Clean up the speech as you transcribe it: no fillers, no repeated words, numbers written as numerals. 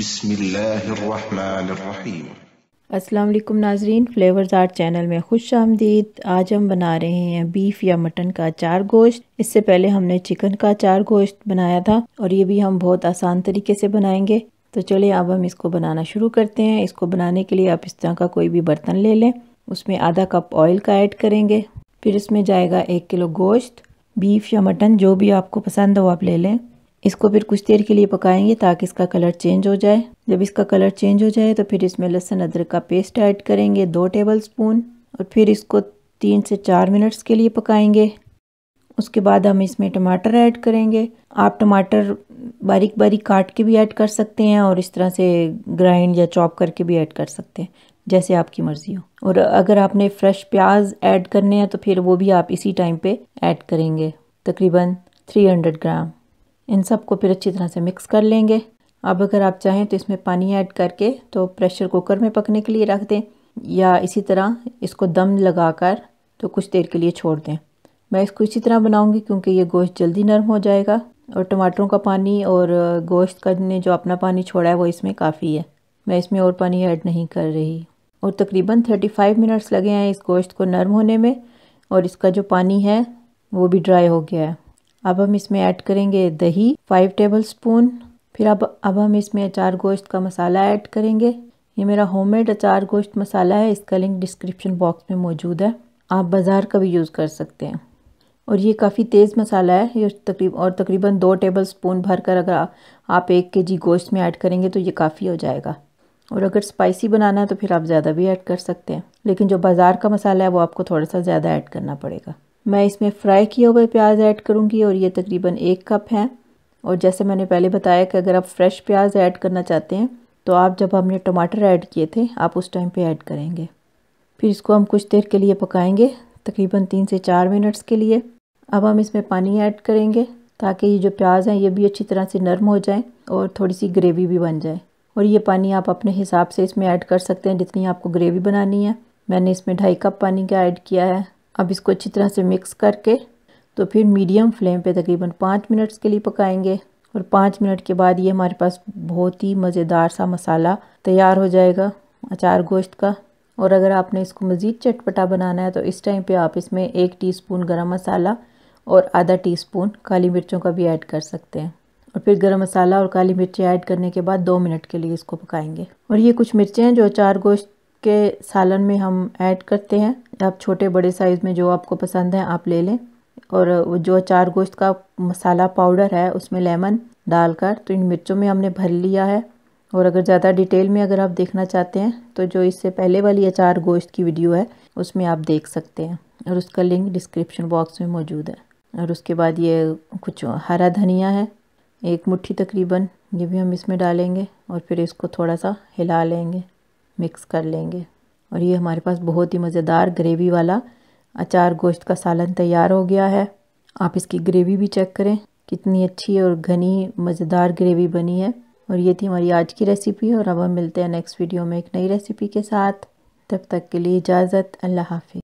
बिस्मिल्लाहिर्रहमानिर्रहीम। अस्सलाम वालेकुम नाजरीन, फ्लेवर्स आर्ट चैनल में खुश आमदीद। आज हम बना रहे हैं बीफ या मटन का अचार गोश्त। इससे पहले हमने चिकन का अचार गोश्त बनाया था और ये भी हम बहुत आसान तरीके से बनाएंगे। तो चलिए अब हम इसको बनाना शुरू करते हैं। इसको बनाने के लिए आप इस तरह का कोई भी बर्तन ले लें, उसमें आधा कप ऑयल का ऐड करेंगे। फिर इसमें जाएगा 1 किलो गोश्त, बीफ या मटन जो भी आपको पसंद हो आप ले लें। इसको फिर कुछ देर के लिए पकाएंगे ताकि इसका कलर चेंज हो जाए। जब इसका कलर चेंज हो जाए तो फिर इसमें लहसुन अदरक का पेस्ट ऐड करेंगे 2 टेबलस्पून और फिर इसको 3 से 4 मिनट्स के लिए पकाएंगे। उसके बाद हम इसमें टमाटर ऐड करेंगे। आप टमाटर बारीक बारीक काट के भी ऐड कर सकते हैं और इस तरह से ग्राइंड या चॉप करके भी ऐड कर सकते हैं, जैसे आपकी मर्जी हो। और अगर आपने फ्रेश प्याज ऐड करने हैं तो फिर वो भी आप इसी टाइम पर ऐड करेंगे, तकरीबन 300 ग्राम। इन सब को फिर अच्छी तरह से मिक्स कर लेंगे। अब अगर आप चाहें तो इसमें पानी ऐड करके तो प्रेशर कुकर में पकने के लिए रख दें या इसी तरह इसको दम लगाकर तो कुछ देर के लिए छोड़ दें। मैं इसको इसी तरह बनाऊंगी क्योंकि ये गोश्त जल्दी नरम हो जाएगा और टमाटरों का पानी और गोश्त का ने जो अपना पानी छोड़ा है वो इसमें काफ़ी है। मैं इसमें और पानी ऐड नहीं कर रही। और तकरीबन 35 मिनट्स लगे हैं इस गोश्त को नरम होने में और इसका जो पानी है वो भी ड्राई हो गया है। अब हम इसमें ऐड करेंगे दही 5 टेबलस्पून। फिर अब हम इसमें अचार गोश्त का मसाला ऐड करेंगे। ये मेरा होममेड अचार गोश्त मसाला है, इसका लिंक डिस्क्रिप्शन बॉक्स में मौजूद है, आप बाज़ार का भी यूज़ कर सकते हैं। और ये काफ़ी तेज़ मसाला है, ये तकरीबन 2 टेबलस्पून भरकर अगर आप 1 केजी गोश्त में ऐड करेंगे तो ये काफ़ी हो जाएगा। और अगर स्पाइसी बनाना है तो फिर आप ज़्यादा भी ऐड कर सकते हैं, लेकिन जो बाज़ार का मसाला है वो आपको थोड़ा सा ज़्यादा ऐड करना पड़ेगा। मैं इसमें फ्राई किए हुए प्याज ऐड करूंगी और ये तकरीबन 1 कप हैं। और जैसे मैंने पहले बताया कि अगर आप फ्रेश प्याज ऐड करना चाहते हैं तो आप जब हमने टमाटर ऐड किए थे आप उस टाइम पे ऐड करेंगे। फिर इसको हम कुछ देर के लिए पकाएंगे, तकरीबन 3 से 4 मिनट्स के लिए। अब हम इसमें पानी ऐड करेंगे ताकि ये जो प्याज हैं ये भी अच्छी तरह से नरम हो जाए और थोड़ी सी ग्रेवी भी बन जाए। और ये पानी आप अपने हिसाब से इसमें ऐड कर सकते हैं जितनी आपको ग्रेवी बनानी है। मैंने इसमें 2.5 कप पानी का ऐड किया है। अब इसको अच्छी तरह से मिक्स करके तो फिर मीडियम फ्लेम पे तकरीबन 5 मिनट्स के लिए पकाएंगे। और 5 मिनट के बाद ये हमारे पास बहुत ही मज़ेदार सा मसाला तैयार हो जाएगा अचार गोश्त का। और अगर आपने इसको मज़ीद चटपटा बनाना है तो इस टाइम पे आप इसमें 1 टीस्पून गरम मसाला और आधा टीस्पून काली मिर्चों का भी ऐड कर सकते हैं। और फिर गरम मसाला और काली मिर्चें ऐड करने के बाद 2 मिनट के लिए इसको पकाएंगे। और ये कुछ मिर्चें हैं जो अचार गोश्त के सालन में हम ऐड करते हैं। आप छोटे बड़े साइज़ में जो आपको पसंद है आप ले लें। और जो अचार गोश्त का मसाला पाउडर है उसमें लेमन डालकर तो इन मिर्चों में हमने भर लिया है। और अगर ज़्यादा डिटेल में अगर आप देखना चाहते हैं तो जो इससे पहले वाली अचार गोश्त की वीडियो है उसमें आप देख सकते हैं और उसका लिंक डिस्क्रिप्शन बॉक्स में मौजूद है। और उसके बाद ये कुछ हरा धनिया है 1 मुट्ठी तकरीबन, ये भी हम इसमें डालेंगे और फिर इसको थोड़ा सा हिला लेंगे, मिक्स कर लेंगे। और ये हमारे पास बहुत ही मज़ेदार ग्रेवी वाला अचार गोश्त का सालन तैयार हो गया है। आप इसकी ग्रेवी भी चेक करें, कितनी अच्छी और घनी मज़ेदार ग्रेवी बनी है। और ये थी हमारी आज की रेसिपी और अब हम मिलते हैं नेक्स्ट वीडियो में एक नई रेसिपी के साथ। तब तक के लिए इजाज़त, अल्लाह हाफ़िज़।